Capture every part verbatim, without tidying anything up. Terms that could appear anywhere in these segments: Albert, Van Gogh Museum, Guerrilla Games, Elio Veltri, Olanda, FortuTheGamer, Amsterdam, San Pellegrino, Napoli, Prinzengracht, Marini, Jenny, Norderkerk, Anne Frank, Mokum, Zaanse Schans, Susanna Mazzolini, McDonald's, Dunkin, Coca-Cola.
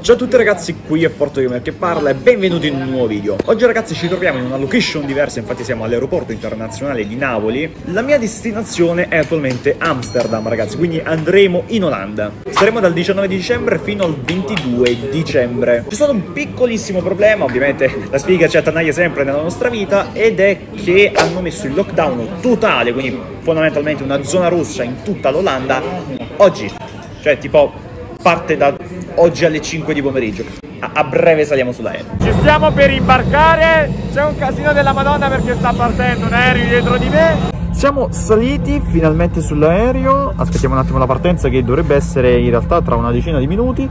Ciao a tutti ragazzi, qui è FortuTheGamer che parla e benvenuti in un nuovo video. Oggi ragazzi ci troviamo in una location diversa, infatti siamo all'aeroporto internazionale di Napoli. La mia destinazione è attualmente Amsterdam ragazzi, quindi andremo in Olanda. Saremo dal diciannove di dicembre fino al ventidue dicembre. C'è stato un piccolissimo problema, ovviamente la sfiga ci attanaglia sempre nella nostra vita, ed è che hanno messo il lockdown totale, quindi fondamentalmente una zona rossa in tutta l'Olanda oggi, cioè tipo parte da oggi alle cinque di pomeriggio. A, a breve saliamo sull'aereo. Ci stiamo per imbarcare, c'è un casino della Madonna perché sta partendo un aereo dietro di me. Siamo saliti finalmente sull'aereo, aspettiamo un attimo la partenza che dovrebbe essere in realtà tra una decina di minuti.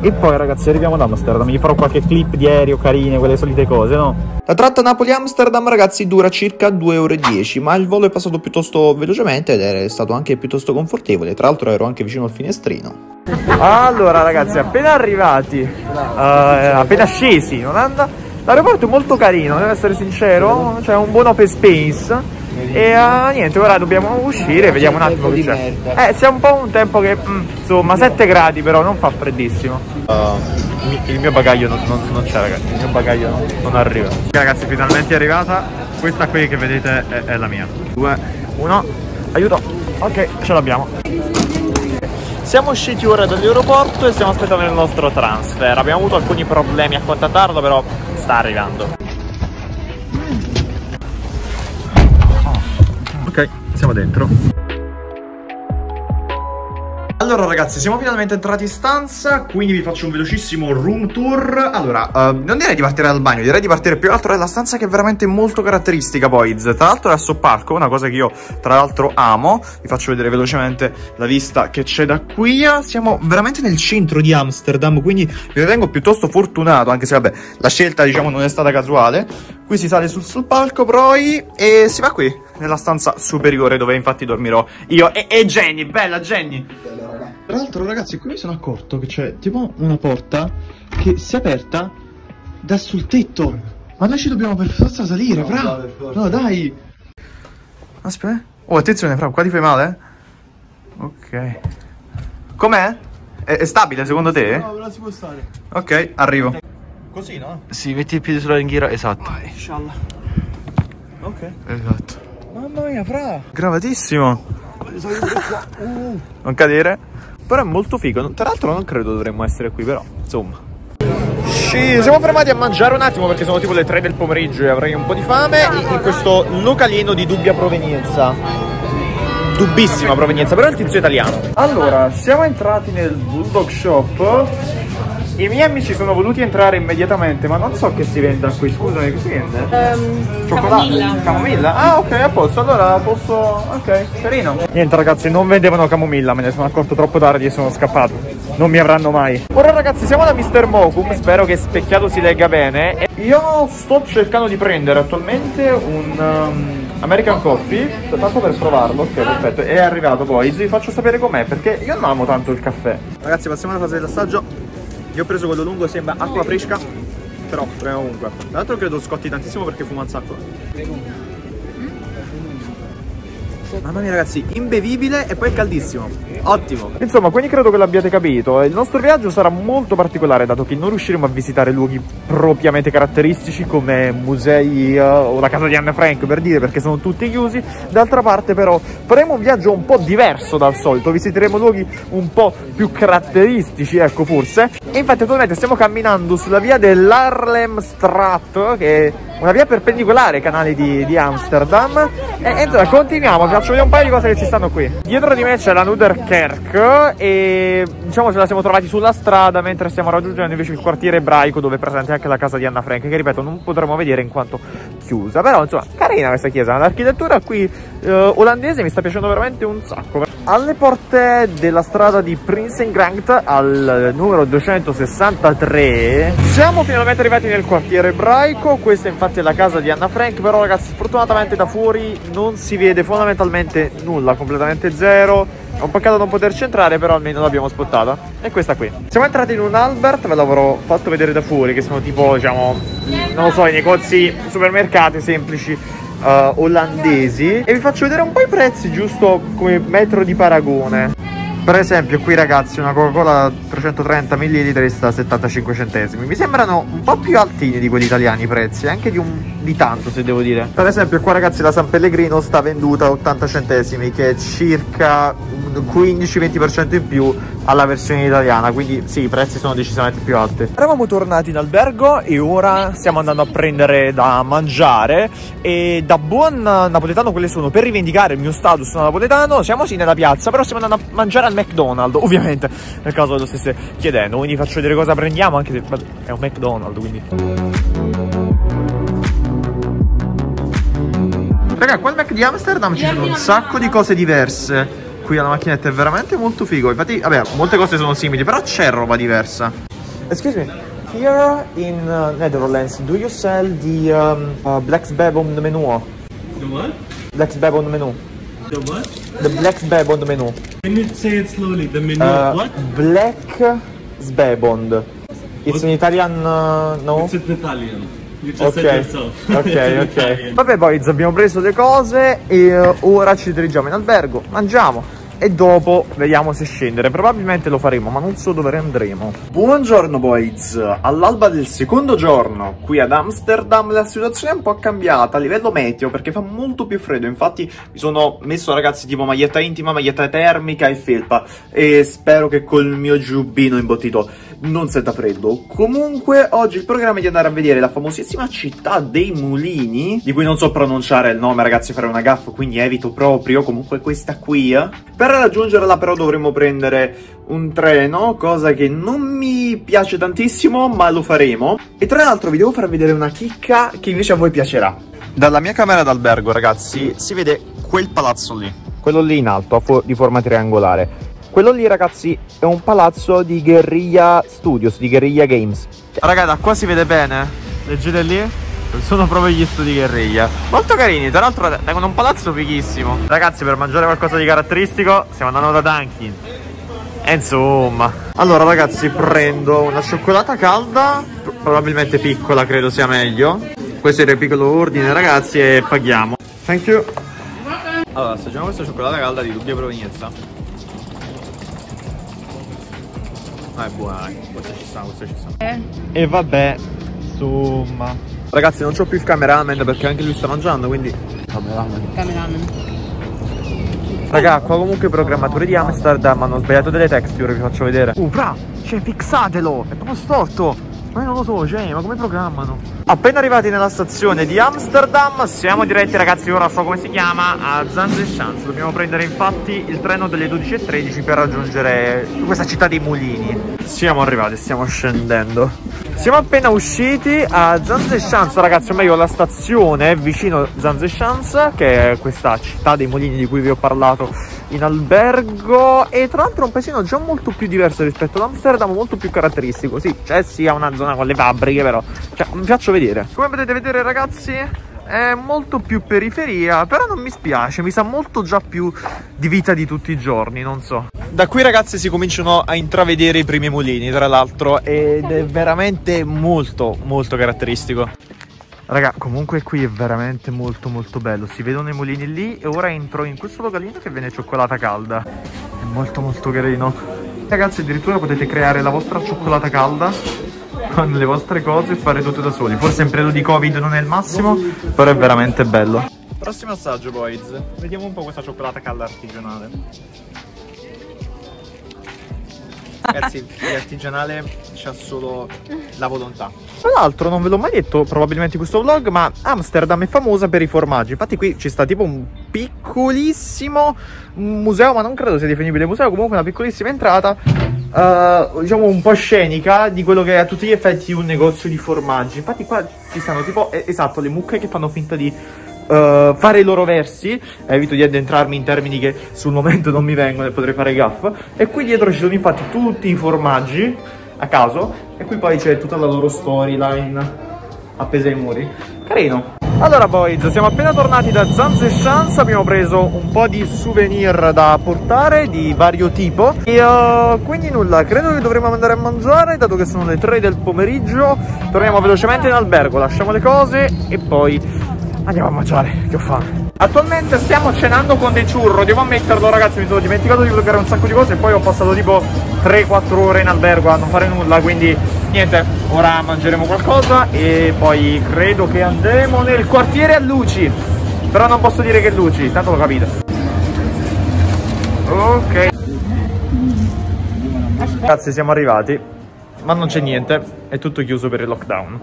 E poi ragazzi arriviamo ad Amsterdam, vi farò qualche clip di aereo carine, quelle solite cose, no? La tratta Napoli-Amsterdam ragazzi dura circa due ore e dieci, ma il volo è passato piuttosto velocemente ed è stato anche piuttosto confortevole, tra l'altro ero anche vicino al finestrino. Allora ragazzi, appena arrivati, uh, appena scesi in Olanda, l'aeroporto è molto carino, devo essere sincero, c'è cioè un buon open space e uh, niente, ora dobbiamo uscire, vediamo un attimo che c'è. Eh, c'è un po' un tempo che, mm, insomma, sette gradi però, non fa freddissimo. Uh. Il mio bagaglio non, non, non c'è ragazzi, il mio bagaglio non, non arriva. Ragazzi, finalmente è arrivata, questa qui che vedete è, è la mia. Due, uno, aiuto, ok, ce l'abbiamo. Siamo usciti ora dall'aeroporto e stiamo aspettando il nostro transfer. Abbiamo avuto alcuni problemi a contattarlo, però sta arrivando. Ok, siamo dentro. Allora ragazzi, siamo finalmente entrati in stanza, quindi vi faccio un velocissimo room tour. Allora, uh, non direi di partire dal bagno, direi di partire più altro dalla stanza che è veramente molto caratteristica poi. Tra l'altro è a soppalco, una cosa che io tra l'altro amo. Vi faccio vedere velocemente la vista che c'è da qui. Siamo veramente nel centro di Amsterdam, quindi mi ritengo piuttosto fortunato, anche se vabbè, la scelta diciamo non è stata casuale. Qui si sale sul, sul palco, poi, e si va qui, nella stanza superiore, dove infatti dormirò io e, e Jenny, bella Jenny! Tra l'altro ragazzi, qui mi sono accorto che c'è tipo una porta che si è aperta da sul tetto. Ma noi ci dobbiamo per forza salire, no, fra! Forza. No, dai! Aspetta. Oh, attenzione, fra, qua ti fai male? Ok. Com'è? È, è stabile secondo te? No, non si può stare. Ok, arrivo. Così, no? Sì, metti il piede sulla ringhiera, esatto. Vai, inshallah. Ok. Esatto. Mamma mia, fra! Gravatissimo! uh. Non cadere. Però è molto figo, tra l'altro non credo dovremmo essere qui però, insomma. Ci siamo fermati a mangiare un attimo perché sono tipo le tre del pomeriggio e avrei un po' di fame in, in questo localino di dubbia provenienza. Dubbissima provenienza, però è il tizio italiano. Allora, siamo entrati nel Bulldog Shop. I miei amici sono voluti entrare immediatamente, ma non so che si venda qui, scusami, che si vende? Um, Cioccolato? Camomilla? Ah ok, a posto, allora posso... ok, carino. Niente ragazzi, non vendevano camomilla, me ne sono accorto troppo tardi e sono scappato. Non mi avranno mai. Ora ragazzi, siamo da mister Mokum, spero che specchiato si legga bene. Io sto cercando di prendere attualmente un... Um... American Coffee, tanto per provarlo, ok perfetto, è arrivato poi, vi faccio sapere com'è perché io non amo tanto il caffè. Ragazzi passiamo alla fase dell'assaggio, io ho preso quello lungo, sembra acqua fresca, però proviamo comunque. Tra l'altro credo scotti tantissimo perché fuma un sacco. Mamma mia ragazzi, imbevibile e poi caldissimo, ottimo. Insomma, quindi credo che l'abbiate capito, il nostro viaggio sarà molto particolare dato che non riusciremo a visitare luoghi propriamente caratteristici come musei uh, o la casa di Anne Frank per dire, perché sono tutti chiusi. D'altra parte però faremo un viaggio un po' diverso dal solito, visiteremo luoghi un po' più caratteristici, ecco forse. E infatti attualmente stiamo camminando sulla via dell'Haarlemstraat, che è una via perpendicolare ai canali di, di Amsterdam. E insomma continuiamo, vi faccio vedere un paio di cose che ci stanno qui. Dietro di me c'è la Norderkerk e diciamo ce la siamo trovati sulla strada mentre stiamo raggiungendo invece il quartiere ebraico dove è presente anche la casa di Anna Frank, che ripeto non potremo vedere in quanto chiusa. Però insomma carina questa chiesa, l'architettura qui eh, olandese mi sta piacendo veramente un sacco. Alle porte della strada di Prinzengracht al numero duecentosessantatré siamo finalmente arrivati nel quartiere ebraico. Questa infatti è la casa di Anna Frank, però ragazzi fortunatamente da fuori non si vede fondamentalmente nulla, completamente zero. È un peccato non poterci entrare, però almeno l'abbiamo spottata. E questa qui. Siamo entrati in un Albert, ve l'avrò fatto vedere da fuori, che sono tipo, diciamo, non lo so, i negozi, supermercati semplici uh, olandesi. E vi faccio vedere un po' i prezzi, giusto come metro di paragone. Per esempio qui ragazzi una Coca-Cola quattrocentotrenta millilitri sta a settantacinque centesimi. Mi sembrano un po' più altini di quelli italiani i prezzi, anche di, un, di tanto se devo dire. Per esempio qua ragazzi la San Pellegrino sta venduta a ottanta centesimi, che è circa un quindici venti per cento in più alla versione italiana, quindi sì, i prezzi sono decisamente più alti. Eravamo tornati in albergo e ora stiamo andando a prendere da mangiare, e da buon napoletano quelle sono, per rivendicare il mio status napoletano. Siamo sì nella piazza, però stiamo andando a mangiare al McDonald's, ovviamente, nel caso lo stesse chiedendo, quindi faccio vedere cosa prendiamo, anche se è un McDonald's, quindi... Raga, qua al Mac di Amsterdam ci sono un sacco di cose diverse. Qui alla macchinetta è veramente molto figo. Infatti, vabbè, molte cose sono simili, però c'è roba diversa. Excuse me, here in uh, Netherlands, do you sell the um, uh, Black Bab on the menu? The what? Black Bab on the menu. The what? The Black Bab on the menu. Can you say it slowly? The menu uh, what? Black Zbebond. It's an Italian, uh, no? It's an Italian. Ok, ok, ok. Vabbè, boys, abbiamo preso le cose e ora ci dirigiamo in albergo, mangiamo e dopo vediamo se scendere. Probabilmente lo faremo, ma non so dove andremo. Buongiorno, boys. All'alba del secondo giorno qui ad Amsterdam la situazione è un po' cambiata a livello meteo, perché fa molto più freddo. Infatti mi sono messo, ragazzi, tipo maglietta intima, maglietta termica e felpa, e spero che col mio giubbino imbottito non senta freddo. Comunque oggi il programma è di andare a vedere la famosissima città dei mulini, di cui non so pronunciare il nome, ragazzi, farei una gaffa, quindi evito proprio. Comunque questa qui, per Per raggiungerla però dovremo prendere un treno, cosa che non mi piace tantissimo, ma lo faremo. E tra l'altro vi devo far vedere una chicca che invece a voi piacerà. Dalla mia camera d'albergo, ragazzi, si vede quel palazzo lì. Quello lì in alto, di forma triangolare. Quello lì, ragazzi, è un palazzo di Guerrilla Studios, di Guerrilla Games. Raga, da qua si vede bene. Leggete lì? Sono proprio gli studi Guerrilla. Molto carini, tra l'altro tengono un palazzo fighissimo. Ragazzi, per mangiare qualcosa di caratteristico stiamo andando da Dunkin. E insomma, allora ragazzi, prendo una cioccolata calda, probabilmente piccola, credo sia meglio. Questo era il piccolo ordine, ragazzi, e paghiamo. Thank you. Allora, assaggiamo questa cioccolata calda di dubbia provenienza. Ma ah, è buona, ragazzi. Questa ci sta, questa ci sta. eh. E vabbè, insomma. Ragazzi, non c'ho più il cameraman perché anche lui sta mangiando, quindi... Cameraman. Cameraman. Raga, qua comunque i programmatori di Amsterdam hanno sbagliato delle texture, vi faccio vedere. Uh, fra! Cioè, fixatelo! È proprio storto! Ma io non lo so, cioè, ma come programmano? Appena arrivati nella stazione di Amsterdam, siamo diretti, ragazzi, ora so come si chiama, a Zaanse Schans. Dobbiamo prendere, infatti, il treno delle dodici e tredici per raggiungere questa città dei mulini. Siamo arrivati, stiamo scendendo. Siamo appena usciti a Zaanse Schans, ragazzi, o meglio la stazione vicino Zaanse Schans, che è questa città dei mulini di cui vi ho parlato in albergo. E tra l'altro è un paesino già molto più diverso rispetto ad Amsterdam, molto più caratteristico. Sì, cioè sì, ha una zona con le fabbriche, però cioè, vi faccio vedere. Come potete vedere, ragazzi, è molto più periferia, però non mi spiace, mi sa molto già più di vita di tutti i giorni, non so. Da qui, ragazzi, si cominciano a intravedere i primi mulini, tra l'altro, ed è veramente molto molto caratteristico. Raga, comunque qui è veramente molto molto bello, si vedono i mulini lì. E ora entro in questo localino che vende cioccolata calda, è molto molto carino. Ragazzi, addirittura potete creare la vostra cioccolata calda con le vostre cose e fare tutto da soli. Forse in periodo di Covid non è il massimo, però è veramente bello. Prossimo assaggio, boys. Vediamo un po' questa cioccolata calda artigianale. Ragazzi, l'artigianale c'ha solo la volontà. Tra l'altro non ve l'ho mai detto probabilmente in questo vlog, ma Amsterdam è famosa per i formaggi. Infatti qui ci sta tipo un piccolissimo museo, ma non credo sia definibile museo, comunque una piccolissima entrata, Uh, diciamo un po' scenica, di quello che è a tutti gli effetti un negozio di formaggi. Infatti qua ci stanno tipo, eh, esatto, le mucche che fanno finta di uh, fare i loro versi. Evito di addentrarmi in termini che sul momento non mi vengono e potrei fare gaff. E qui dietro ci sono infatti tutti i formaggi a caso, e qui poi c'è tutta la loro storyline appesa ai muri. Carino. Allora, boys, siamo appena tornati da Zaanse Schans, abbiamo preso un po' di souvenir da portare di vario tipo. E uh, quindi nulla, credo che dovremmo andare a mangiare, dato che sono le tre del pomeriggio. Torniamo velocemente in albergo, lasciamo le cose e poi andiamo a mangiare, che ho fame. Attualmente stiamo cenando con dei churro, devo ammetterlo ragazzi, mi sono dimenticato di bloccare un sacco di cose e poi ho passato tipo tre quattro ore in albergo a non fare nulla, quindi niente, ora mangeremo qualcosa e poi credo che andremo nel quartiere a Luci, però non posso dire che è Luci, tanto lo capite. Ok ragazzi, siamo arrivati, ma non c'è niente, è tutto chiuso per il lockdown.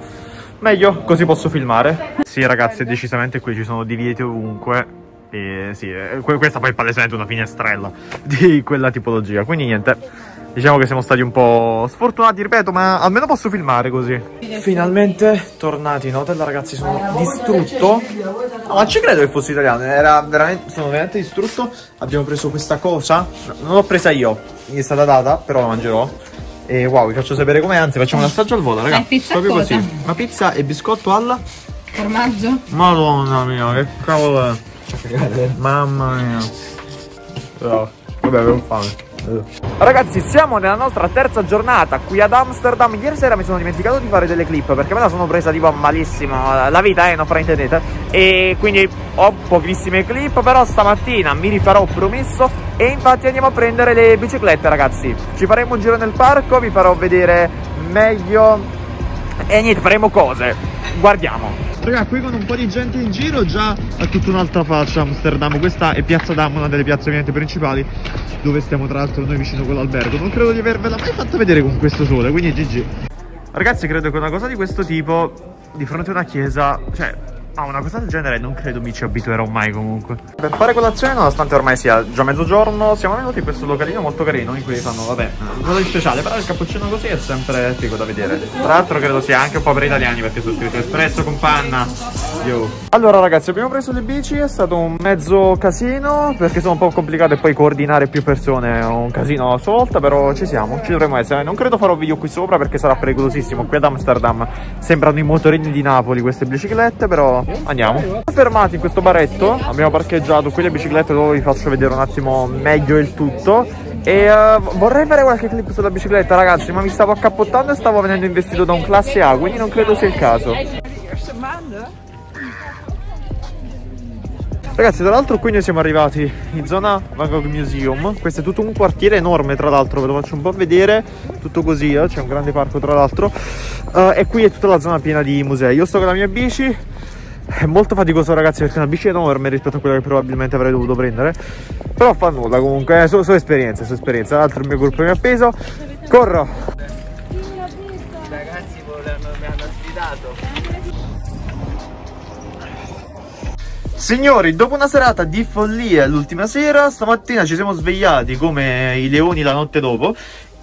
Meglio, così posso filmare. Sì ragazzi, decisamente qui ci sono divieti ovunque. E sì, questa poi è palesemente una finestrella di quella tipologia. Quindi niente, diciamo che siamo stati un po' sfortunati, ripeto, ma almeno posso filmare così. Finalmente tornati in hotel, ragazzi, sono distrutto. No, ma ci credo che fosse italiano, era veramente, sono veramente distrutto. Abbiamo preso questa cosa, non l'ho presa io, mi è stata data, però la mangerò. E wow, vi faccio sapere com'è, anzi facciamo un assaggio al volo, ragazzi. Proprio cosa? Così. Una pizza e biscotto alla formaggio. Madonna mia, che cavolo è? Mamma mia. Bravo. Vabbè, avevo fame. Ragazzi, siamo nella nostra terza giornata qui ad Amsterdam. Ieri sera mi sono dimenticato di fare delle clip perché me la sono presa tipo malissimo. La vita, eh, non fraintendete. E quindi ho pochissime clip, però stamattina mi rifarò, promesso. E infatti andiamo a prendere le biciclette, ragazzi. Ci faremo un giro nel parco, vi farò vedere meglio. E niente, faremo cose. Guardiamo. Raga, qui con un po' di gente in giro già ha tutta un'altra faccia Amsterdam. Questa è Piazza Dam, una delle piazze ovviamente principali, dove stiamo tra l'altro noi vicino con l'albergo. Non credo di avervela mai fatta vedere con questo sole, quindi gi gi. Ragazzi, credo che una cosa di questo tipo di fronte a una chiesa, cioè a una cosa del genere non credo mi ci abituerò mai comunque. Per fare colazione, nonostante ormai sia già mezzogiorno, siamo venuti in questo localino molto carino in cui fanno, vabbè, nulla di speciale, però il cappuccino così è sempre figo da vedere. Tra l'altro credo sia anche un po' per italiani perché sono scritto espresso con panna. Yo. Allora ragazzi, abbiamo preso le bici, è stato un mezzo casino perché sono un po' complicato e poi coordinare più persone è un casino a sua volta, però ci siamo, ci dovremmo essere. Non credo farò video qui sopra perché sarà pericolosissimo. Qui ad Amsterdam sembrano i motorini di Napoli queste biciclette, però andiamo. Siamo fermati in questo baretto, abbiamo parcheggiato qui le biciclette, dove vi faccio vedere un attimo meglio il tutto. E uh, vorrei fare qualche clip sulla bicicletta ragazzi, ma mi stavo accappottando e stavo venendo investito da un classe A, quindi non credo sia il caso. Ragazzi, tra l'altro qui noi siamo arrivati in zona Van Gogh Museum. Questo è tutto un quartiere enorme, tra l'altro ve lo faccio un po' vedere, tutto così, eh? C'è un grande parco tra l'altro, uh, e qui è tutta la zona piena di musei. Io sto con la mia bici, è molto faticoso ragazzi perché è una bici enorme rispetto a quella che probabilmente avrei dovuto prendere, però fa nulla comunque, eh, sono so esperienze, so esperienze. Tra l'altro il mio gruppo mi ha appeso, corro. Ragazzi mi hanno sfidato. Signori, dopo una serata di follia l'ultima sera, stamattina ci siamo svegliati come i leoni la notte dopo.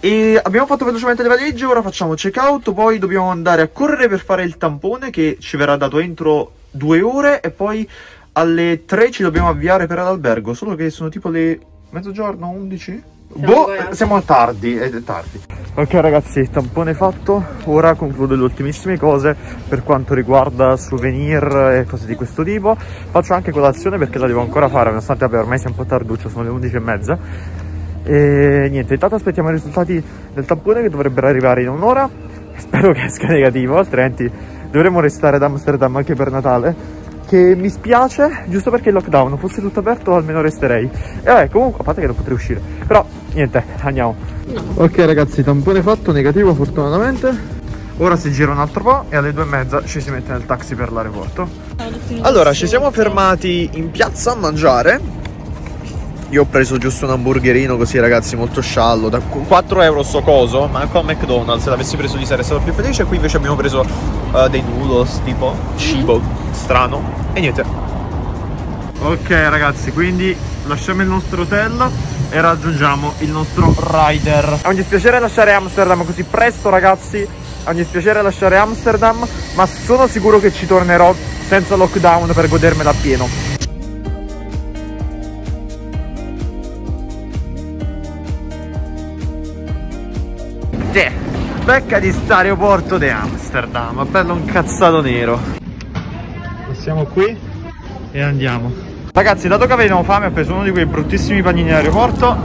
E abbiamo fatto velocemente le valigie, ora facciamo check out, poi dobbiamo andare a correre per fare il tampone che ci verrà dato entro due ore e poi alle tre ci dobbiamo avviare per l'albergo, solo che sono tipo le mezzogiorno, undici? Boh, siamo tardi, è tardi. Ok ragazzi, tampone fatto, ora concludo le ultimissime cose per quanto riguarda souvenir e cose di questo tipo. Faccio anche colazione perché la devo ancora fare, nonostante vabbè, ormai sia un po' tarduccio, sono le undici e mezza. E niente, intanto aspettiamo i risultati del tampone che dovrebbero arrivare in un'ora. Spero che esca negativo, altrimenti dovremmo restare ad Amsterdam anche per Natale, che mi spiace, giusto perché il lockdown fosse tutto aperto almeno resterei. E vabbè, comunque, a parte che non potrei uscire, però niente, andiamo. Ok ragazzi, tampone fatto, negativo fortunatamente. Ora si gira un altro po' e alle due e mezza ci si mette nel taxi per l'aeroporto. Allora, ci siamo fermati in piazza a mangiare. Io ho preso giusto un hamburgerino così ragazzi, molto sciallo, da quattro euro sto coso, ma anche a McDonald's, se l'avessi preso lì sarei stato più felice. Qui invece abbiamo preso uh, dei noodles, tipo cibo strano, e niente. Ok ragazzi, quindi lasciamo il nostro hotel e raggiungiamo il nostro rider. È un dispiacere lasciare Amsterdam così presto ragazzi, è un dispiacere lasciare Amsterdam, ma sono sicuro che ci tornerò senza lockdown per godermela appieno. Becca di sta aeroporto di Amsterdam, bello un cazzato nero. Passiamo qui e andiamo. Ragazzi, dato che avevamo fame, ho preso uno di quei bruttissimi panini all'aeroporto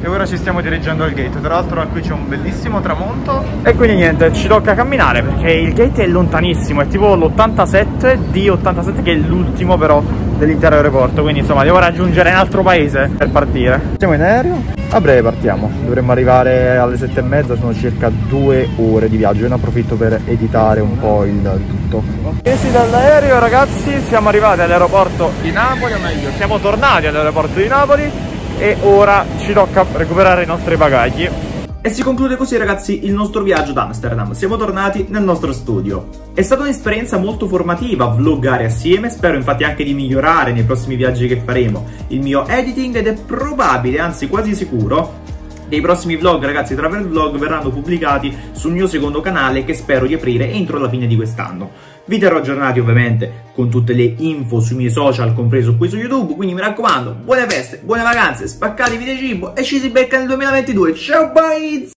e ora ci stiamo dirigendo al gate. Tra l'altro qui c'è un bellissimo tramonto e quindi niente, ci tocca camminare perché il gate è lontanissimo, è tipo l'ottantasette D ottantasette che è l'ultimo però dell'intero aeroporto. Quindi insomma devo raggiungere un altro paese per partire. Siamo in aereo, a breve partiamo, dovremmo arrivare alle sette e mezza, sono circa due ore di viaggio. Io ne approfitto per editare un po' il tutto. Presi dall'aereo ragazzi, siamo arrivati all'aeroporto di Napoli, o meglio siamo tornati all'aeroporto di Napoli e ora ci tocca recuperare i nostri bagagli. E si conclude così ragazzi il nostro viaggio ad Amsterdam, siamo tornati nel nostro studio. È stata un'esperienza molto formativa vloggare assieme, spero infatti anche di migliorare nei prossimi viaggi che faremo il mio editing ed è probabile, anzi quasi sicuro, che i prossimi vlog ragazzi, travel vlog, verranno pubblicati sul mio secondo canale che spero di aprire entro la fine di quest'anno. Vi terrò aggiornati ovviamente con tutte le info sui miei social, compreso qui su YouTube, quindi mi raccomando, buone feste, buone vacanze, spaccatevi di cibo e ci si becca nel duemilaventidue, ciao boys!